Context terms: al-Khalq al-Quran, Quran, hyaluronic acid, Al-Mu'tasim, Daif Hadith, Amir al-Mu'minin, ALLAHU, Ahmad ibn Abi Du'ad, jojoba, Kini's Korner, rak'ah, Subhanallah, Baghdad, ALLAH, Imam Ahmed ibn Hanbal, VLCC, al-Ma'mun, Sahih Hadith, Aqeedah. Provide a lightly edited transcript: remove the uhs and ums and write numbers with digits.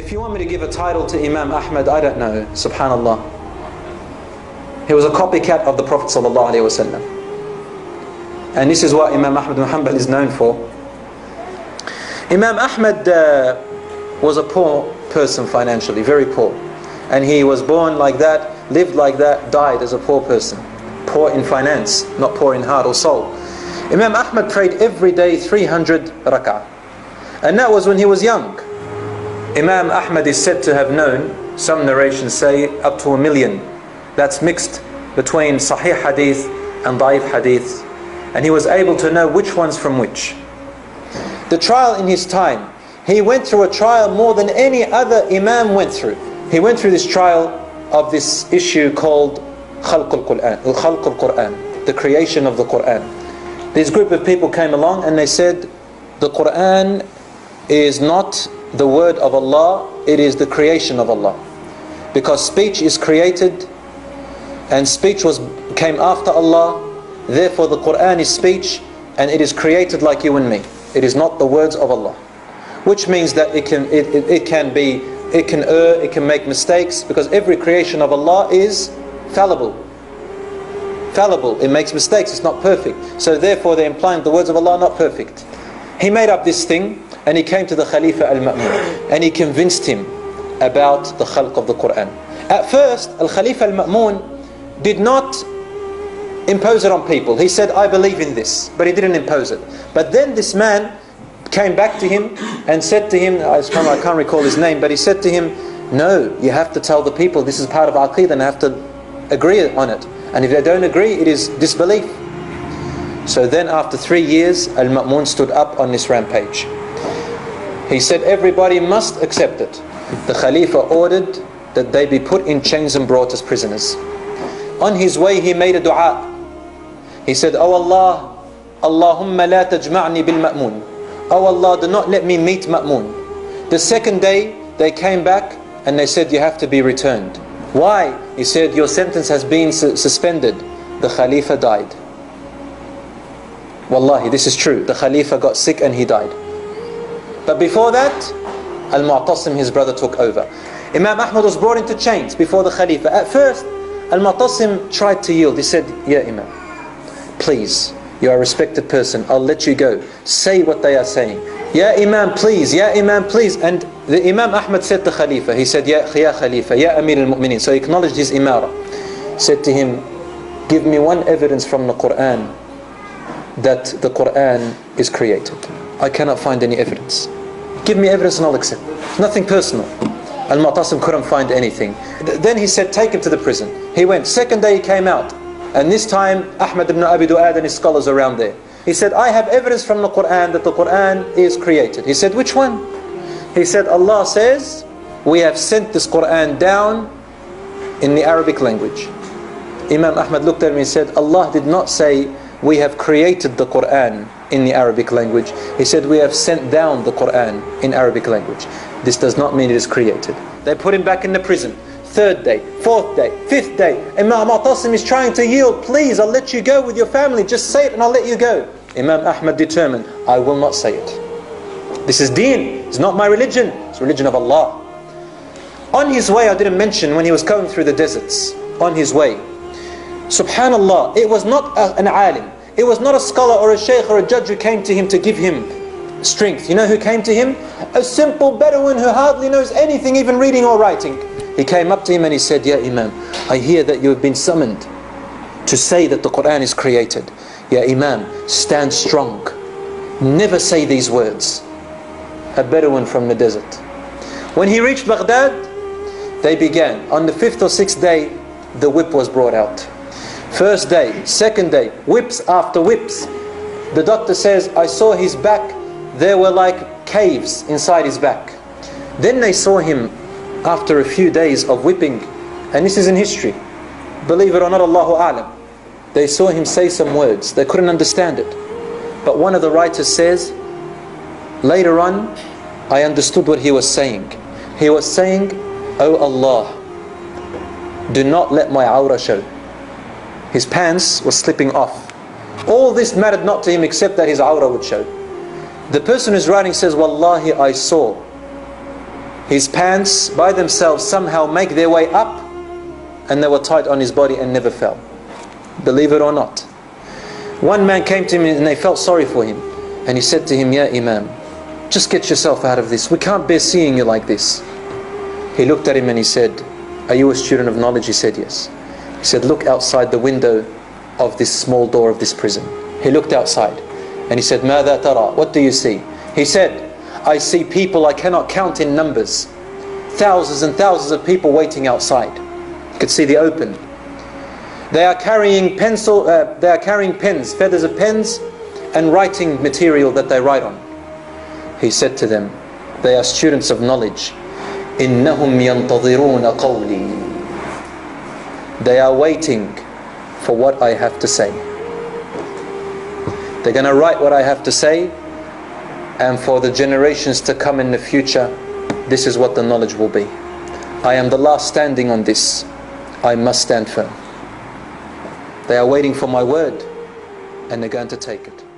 If you want me to give a title to Imam Ahmed, I don't know, subhanallah. He was a copycat of the Prophet ﷺ. And this is what Imam Ahmed ibn Hanbal is known for. Imam Ahmed was a poor person financially, very poor. And he was born like that, lived like that, died as a poor person. Poor in finance, not poor in heart or soul. Imam Ahmed prayed every day 300 rak'ah. And that was when he was young. Imam Ahmed is said to have known, some narrations say, up to 1,000,000. That's mixed between Sahih Hadith and Daif Hadith. And he was able to know which one's from which. The trial in his time, he went through a trial more than any other Imam went through. He went through this trial of this issue called al-Khalq al-Quran, the creation of the Quran. This group of people came along and they said, the Quran is not the word of Allah, it is the creation of Allah. Because speech is created and speech came after Allah. Therefore the Quran is speech and it is created like you and me. It is not the words of Allah. Which means that it can err, it can make mistakes, because every creation of Allah is fallible. Fallible, it makes mistakes, it's not perfect. So therefore they're implying the words of Allah are not perfect. He made up this thing and he came to the Khalifa al-Ma'mun and he convinced him about the Khalq of the Quran. At first, al-Khalifa al-Ma'mun did not impose it on people. He said, I believe in this, but he didn't impose it. But then this man came back to him and said to him, I can't recall his name, but he said to him, no, you have to tell the people this is part of Aqeedah and I have to agree on it. And if they don't agree, it is disbelief. So then after 3 years, Al-Ma'mun stood up on this rampage. He said, everybody must accept it. The Khalifa ordered that they be put in chains and brought as prisoners. On his way, he made a dua. He said, Oh Allah, Allahumma la tajma'ni bil Ma'mun. Oh Allah, do not let me meet Ma'mun. The second day, they came back and they said, you have to be returned. Why? He said, your sentence has been suspended. The Khalifa died. Wallahi, this is true. The Khalifa got sick and he died. But before that, Al-Mu'tasim, his brother, took over. Imam Ahmed was brought into chains before the Khalifa. At first, Al-Mu'tasim tried to yield. He said, Ya Imam, please, you are a respected person, I'll let you go. Say what they are saying. Ya Imam, please, Ya Imam, please. And the Imam Ahmed said to Khalifa, he said, Ya Khalifa, Ya Amir al-Mu'minin. So he acknowledged his imara. Said to him, give me one evidence from the Quran that the Quran is created. I cannot find any evidence. Give me evidence and I'll accept. Nothing personal. Al-Mu'tasim couldn't find anything. Then he said, take him to the prison. He went. Second day he came out. And this time, Ahmad ibn Abi Du'ad and his scholars around there. He said, I have evidence from the Quran that the Quran is created. He said, which one? He said, Allah says, we have sent this Quran down in the Arabic language. Imam Ahmad looked at him and said, Allah did not say, we have created the Quran in the Arabic language. He said, we have sent down the Quran in Arabic language. This does not mean it is created. They put him back in the prison. Third day, fourth day, fifth day. Imam Al-Mu'tasim is trying to yield. Please, I'll let you go with your family. Just say it and I'll let you go. Imam Ahmad determined, I will not say it. This is deen. It's not my religion. It's religion of Allah. On his way, I didn't mention when he was going through the deserts. On his way. Subhanallah, it was not an alim. It was not a scholar or a sheikh or a judge who came to him to give him strength. You know who came to him? A simple Bedouin who hardly knows anything, even reading or writing. He came up to him and he said, Ya Imam, I hear that you have been summoned to say that the Quran is created. Ya Imam, stand strong. Never say these words. A Bedouin from the desert. When he reached Baghdad, they began. On the 5th or 6th day, the whip was brought out. First day, second day, whips after whips. The doctor says, I saw his back. There were like caves inside his back. Then they saw him after a few days of whipping, and this is in history, believe it or not, Allahu A'lam, they saw him say some words, they couldn't understand it. But one of the writers says, later on, I understood what he was saying. He was saying, Oh Allah, do not let my awra show. His pants were slipping off. All this mattered not to him except that his awra would show. The person who's writing says, Wallahi, I saw His pants by themselves somehow make their way up, and they were tight on his body and never fell. Believe it or not. One man came to him and they felt sorry for him. And he said to him, "Ya Imam, just get yourself out of this. We can't bear seeing you like this." He looked at him and he said, "Are you a student of knowledge?" He said, "Yes." He said, "Look outside the window of this small door of this prison." He looked outside and he said, "Madha tara? What do you see?" He said, "I see people I cannot count in numbers. Thousands and thousands of people waiting outside." You could see the open. They are carrying pens, feathers of pens, and writing material that they write on. He said to them, "They are students of knowledge. Innahum yantadhiruna qawli. They are waiting for what I have to say. They're going to write what I have to say, and for the generations to come in the future, this is what the knowledge will be. I am the last standing on this. I must stand firm. They are waiting for my word, and they're going to take it."